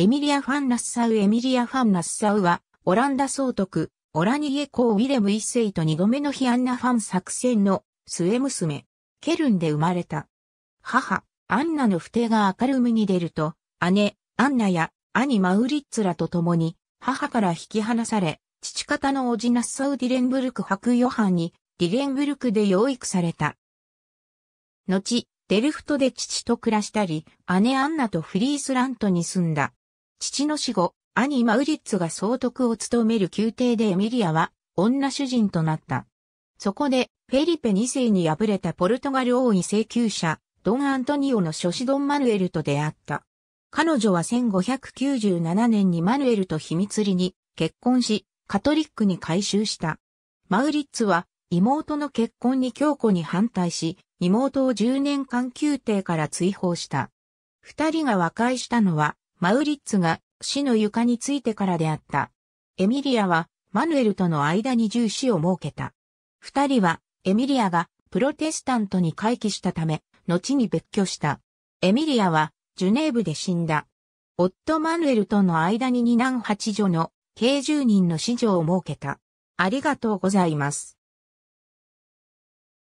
エミリア・ファン・ナッサウは、オランダ総督、オラニエ公ウィレム一世と二度目のヒアンナ・ファン作戦の末娘、ケルンで生まれた。母、アンナの不貞が明るみに出ると、姉、アンナや兄マウリッツらと共に、母から引き離され、父方の叔父ナッサウ・ディレンブルク伯ヨハンに、ディレンブルクで養育された。後、デルフトで父と暮らしたり、姉アンナとフリースラントに住んだ。父の死後、兄マウリッツが総督を務める宮廷でエミリアは女主人となった。そこで、フェリペ2世に敗れたポルトガル王位請求者、ドン・アントニオの諸子ドン・マヌエルと出会った。彼女は1597年にマヌエルと秘密裏に結婚し、カトリックに改宗した。マウリッツは妹の結婚に強固に反対し、妹を10年間宮廷から追放した。二人が和解したのは、マウリッツが死の床についてからであった。エミリアはマヌエルとの間に従子を設けた。二人はエミリアがプロテスタントに回帰したため、後に別居した。エミリアはジュネーブで死んだ。夫マヌエルとの間に2男8女の計10人の子女を設けた。ありがとうございます。